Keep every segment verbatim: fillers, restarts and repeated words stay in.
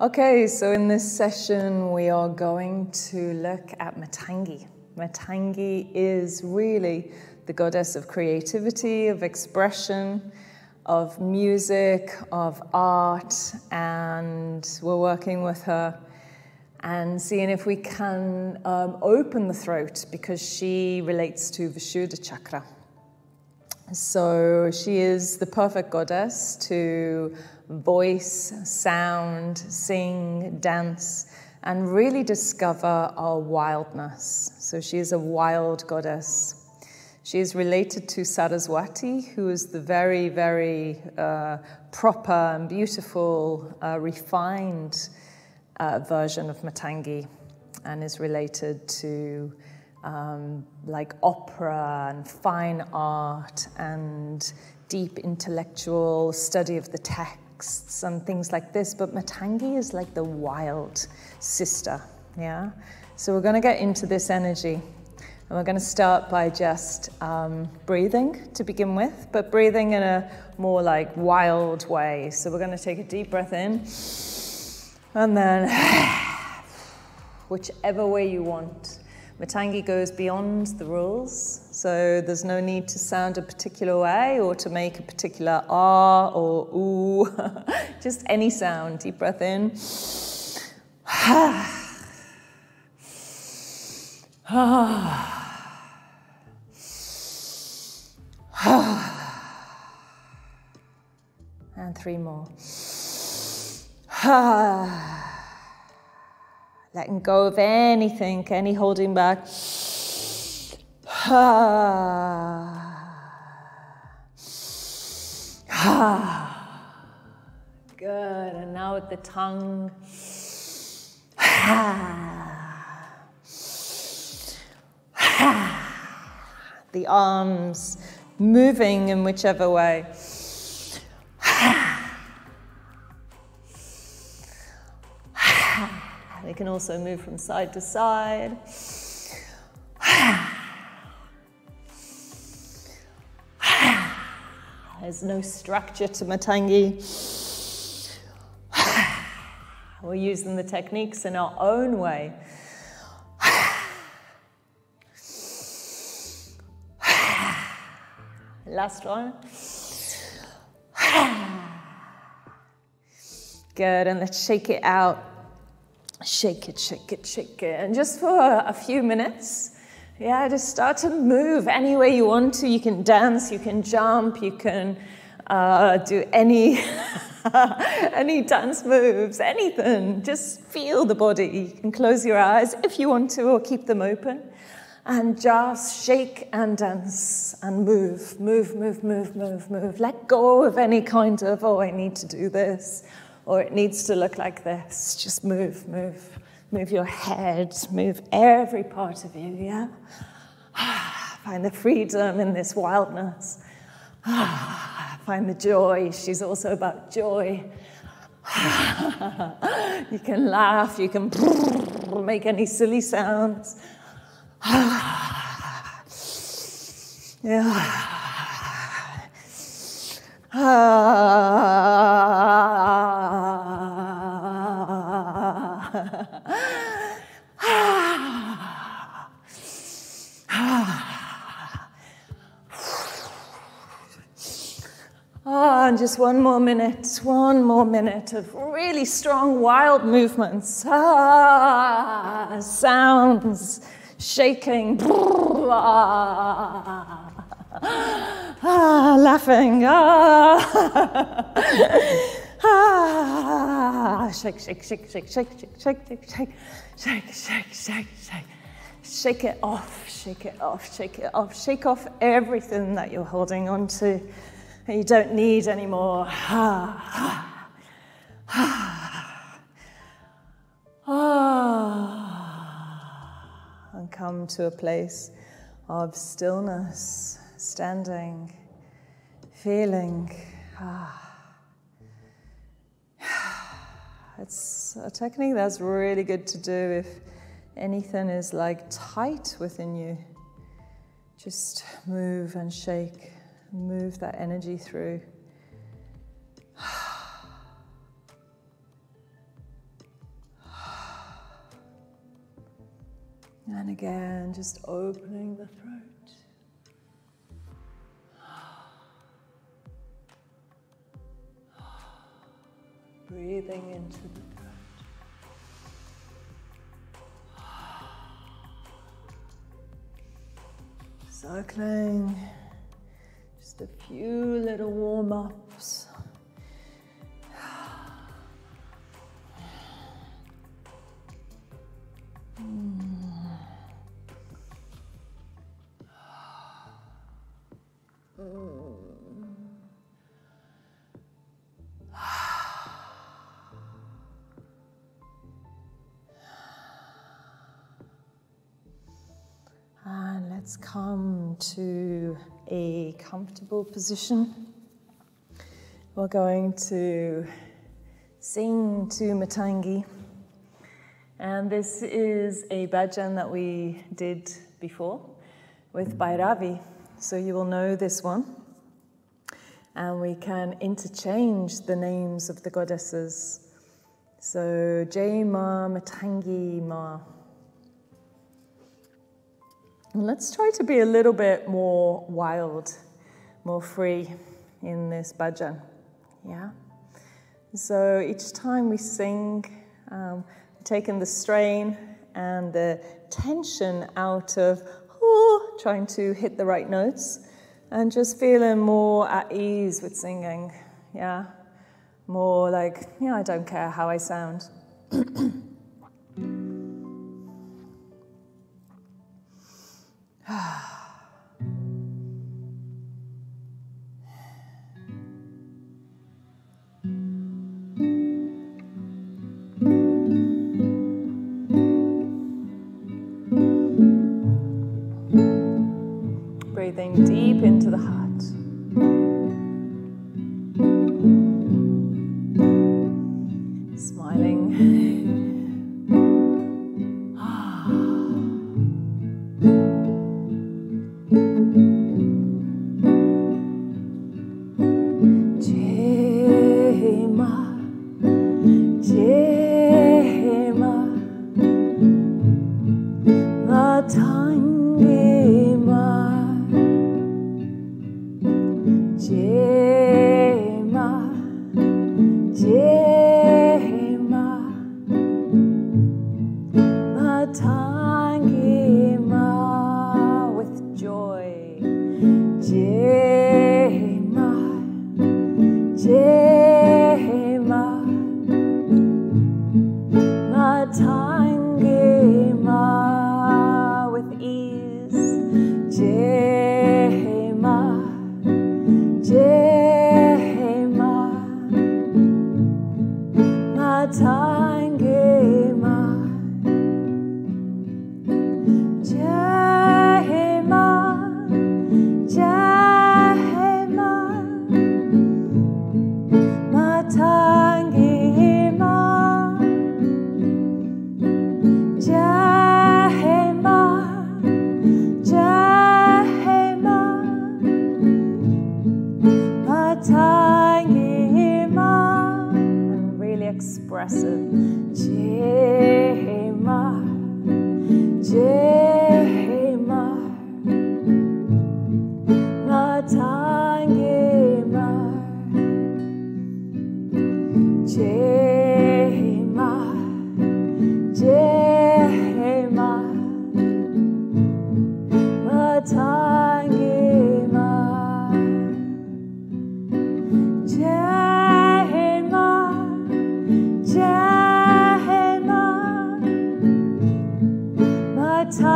Okay, so in this session we are going to look at Matangi. Matangi is really the goddess of creativity, of expression, of music, of art, and we're working with her and seeing if we can um, open the throat, because she relates to Vishuddha Chakra. So she is the perfect goddess to voice, sound, sing, dance, and really discover our wildness. So she is a wild goddess. She is related to Saraswati, who is the very, very uh, proper and beautiful, uh, refined uh, version of Matangi, and is related to Um, like opera and fine art and deep intellectual study of the texts and things like this. But Matangi is like the wild sister, yeah? So we're going to get into this energy, and we're going to start by just um, breathing to begin with, but breathing in a more like wild way. So we're going to take a deep breath in and then whichever way you want. Matangi goes beyond the rules, so there's no need to sound a particular way or to make a particular ah or ooh, just any sound. Deep breath in. And three more. Letting go of anything, any holding back. Good, and now with the tongue. The arms moving in whichever way. They can also move from side to side. There's no structure to Matangi. We're using the techniques in our own way. Last one. Good, and let's shake it out. Shake it, shake it, shake it. And just for a few minutes, yeah, just start to move any way you want to. You can dance, you can jump, you can uh, do any, any dance moves, anything. Just feel the body. You can close your eyes if you want to, or keep them open. And just shake and dance and move, move, move, move, move, move. Let go of any kind of, oh, I need to do this, or it needs to look like this. Just move, move, move your head, move every part of you, yeah? Find the freedom in this wildness. Find the joy. She's also about joy. You can laugh, you can make any silly sounds. Yeah. Ah, and just one more minute, one more minute of really strong, wild movements. Ah, sounds, shaking, ah, ah, laughing, ah, ah, shake, shake, shake, shake, shake, shake, shake, shake, shake, shake, shake, shake, shake. Shake it off, shake it off, shake it off. Shake off everything that you're holding on to. You don't need any more. Ah, ah, ah. And come to a place of stillness, standing, feeling. Ah. It's a technique that's really good to do if anything is like tight within you. Just move and shake. Move that energy through. And again, just opening the throat. Breathing into the throat. Circling. Just a few little warm-ups. Let's come to a comfortable position. We're going to sing to Matangi. And this is a bhajan that we did before with Bhairavi. So you will know this one. And we can interchange the names of the goddesses. So Jai Ma, Matangi Ma. Let's try to be a little bit more wild, more free in this bhajan, yeah? So each time we sing, um, taking the strain and the tension out of oh, trying to hit the right notes and just feeling more at ease with singing, yeah? More like, yeah, I don't care how I sound. Breathing deep into the heart. Time.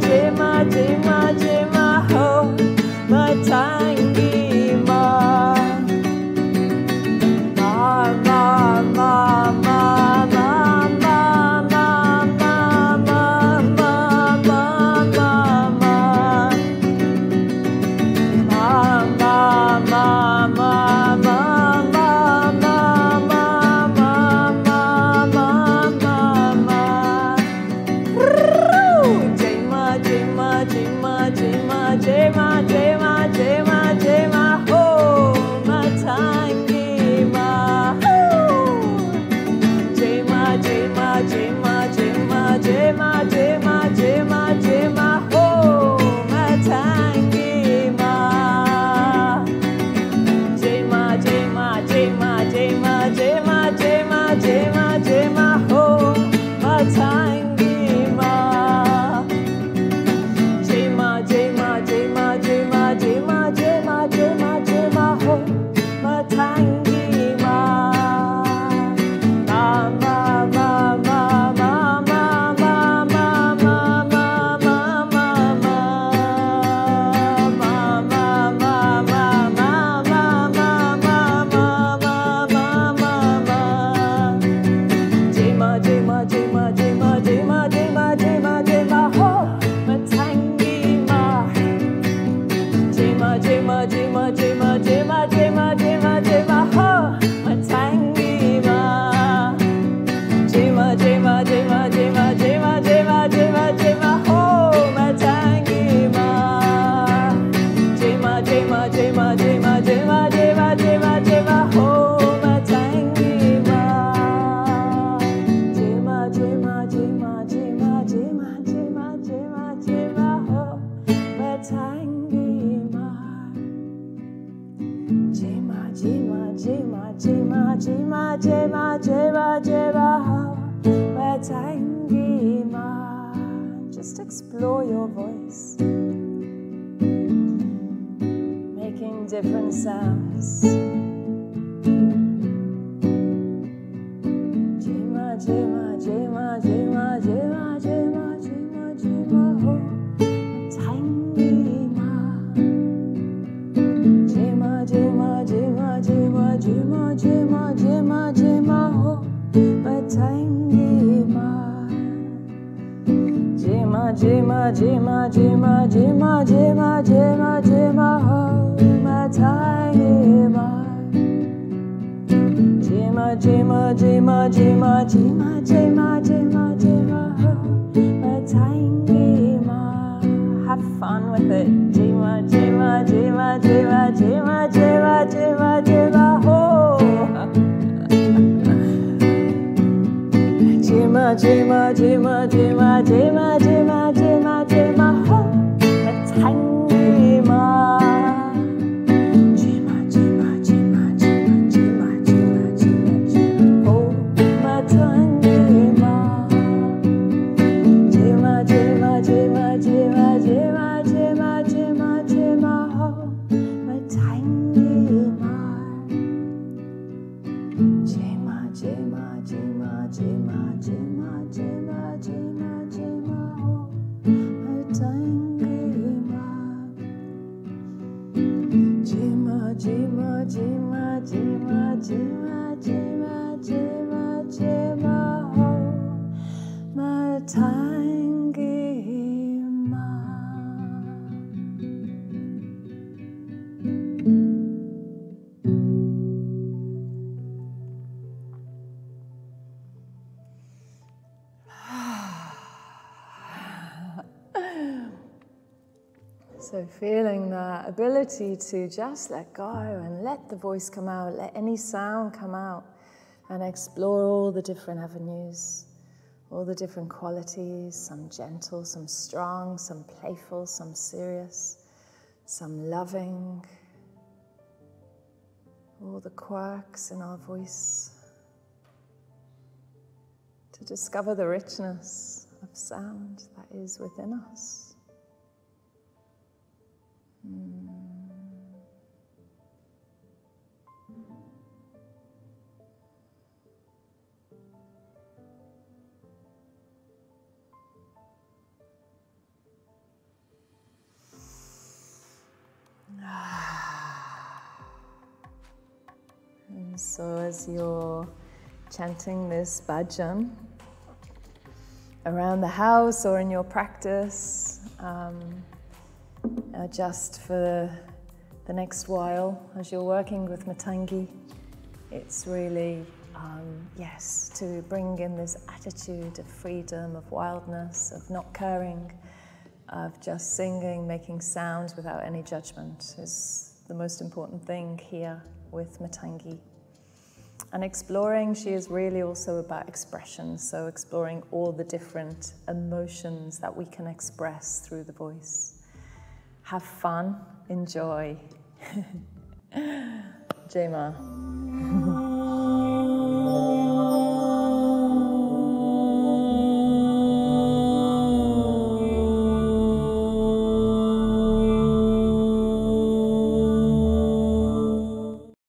Jema, Jema, Jema, ho, Matangi ma. Ma, ma, ma, ma, ma, ma, ma, ma, ma, ma, ma, ma, ma, ma, ma, ma, ma, ma. Jema, Jema, Jema, Jema, ho, Matangi ma. Jema, Jema, Jema, Jema, Jema, Jema, Jema, Jema, ho, Matangi ma. Jema, Jema, Jema, Jema, Jema, Jema, Jema, Jema, ho, Matangi. Jema, Jema, Jema, Jema, Jema, Matangi ma. Just explore your voice, making different sounds. Jema, Jema, Jema, Jema, Jema, Jema, Jema, Jema, ho, Matangi ma. Jema, Jema, Jema, Jema, Jema. Jema, Jema, Jema, ho, Matangi ma. Jema, Jema, Jema, Jema, Jema, Jema, Jema, Jema, ho, Matangi ma. Jema, Jema, Jema, Jema, Jema, Jema, Jema, Jema, ho, Matangi ma. Have fun with it. Jema, Jema, Jema, Jema, Jema, Jema, Jema, Jema, ho. Jema, Jema, Jema, Jema, Jema, Jema, Jema, Jema, ho, Matangi ma. Jema, Jema, Jema, Jema, Jema, Jema, Jema, ho, Matangi ma. Jema, Jema, Jema, Jema, Jema, Jema, Jema, Jema, ho, Matangi ma. Jema, Jema, Jema, Jema. Jema, Jema, Jema, Jema, ho, Matangi ma. Jema, Jema, Jema, Jema, Jema, Jema, Jema, Jema, ho, Matangi ma. So feeling that ability to just let go and let the voice come out, let any sound come out, and explore all the different avenues, all the different qualities, some gentle, some strong, some playful, some serious, some loving, all the quirks in our voice, to discover the richness of sound that is within us. Mm. So as you're chanting this bhajan around the house or in your practice, um, uh, just for the next while, as you're working with Matangi, it's really, um, yes, to bring in this attitude of freedom, of wildness, of not caring, of just singing, making sounds without any judgment is the most important thing here with Matangi. And exploring, she is really also about expression, so exploring all the different emotions that we can express through the voice. Have fun, enjoy. Jema.